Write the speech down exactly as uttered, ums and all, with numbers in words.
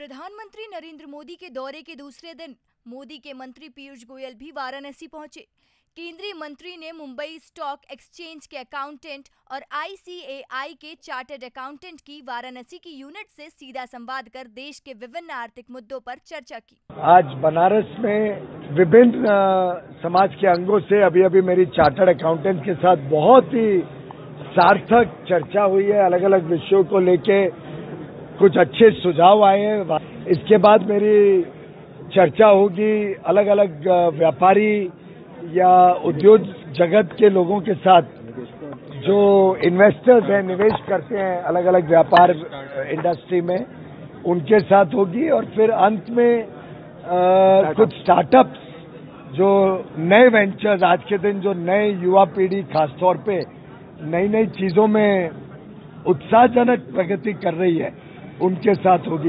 प्रधानमंत्री नरेंद्र मोदी के दौरे के दूसरे दिन मोदी के मंत्री पीयूष गोयल भी वाराणसी पहुंचे। केंद्रीय मंत्री ने मुंबई स्टॉक एक्सचेंज के अकाउंटेंट और आई सी ए आई के चार्टर्ड अकाउंटेंट की वाराणसी की यूनिट से सीधा संवाद कर देश के विभिन्न आर्थिक मुद्दों पर चर्चा की। आज बनारस में विभिन्न समाज के अंगों से अभी अभी मेरी चार्टर्ड अकाउंटेंट के साथ बहुत ही सार्थक चर्चा हुई है। अलग अलग विषयों को लेके कुछ अच्छे सुझाव आए हैं। इसके बाद मेरी चर्चा होगी अलग अलग व्यापारी या उद्योग जगत के लोगों के साथ जो इन्वेस्टर्स हैं, निवेश करते हैं अलग अलग व्यापार इंडस्ट्री में, उनके साथ होगी। और फिर अंत में आ, कुछ स्टार्टअप्स जो नए वेंचर्स आज के दिन जो नए युवा पीढ़ी खासतौर पे नई नई चीजों में उत्साहजनक प्रगति कर रही है, उनके साथ होगी।